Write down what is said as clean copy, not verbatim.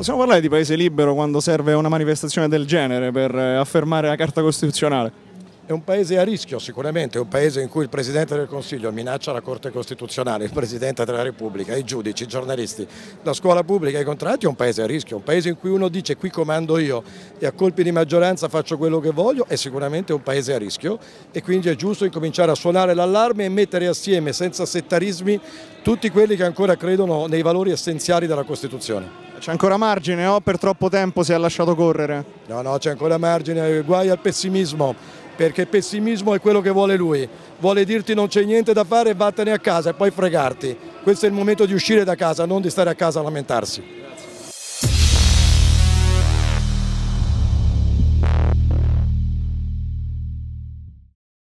Possiamo parlare di paese libero quando serve una manifestazione del genere per affermare la Carta Costituzionale? È un paese a rischio sicuramente, è un paese in cui il Presidente del Consiglio minaccia la Corte Costituzionale, il Presidente della Repubblica, i giudici, i giornalisti, la scuola pubblica, i contratti. È un paese a rischio, un paese in cui uno dice qui comando io e a colpi di maggioranza faccio quello che voglio. È sicuramente un paese a rischio e quindi è giusto incominciare a suonare l'allarme e mettere assieme senza settarismi tutti quelli che ancora credono nei valori essenziali della Costituzione. C'è ancora margine o per troppo tempo si è lasciato correre? No, no, c'è ancora margine, guai al pessimismo. Perché pessimismo è quello che vuole lui, vuole dirti non c'è niente da fare, vattene a casa e poi fregarti. Questo è il momento di uscire da casa, non di stare a casa a lamentarsi.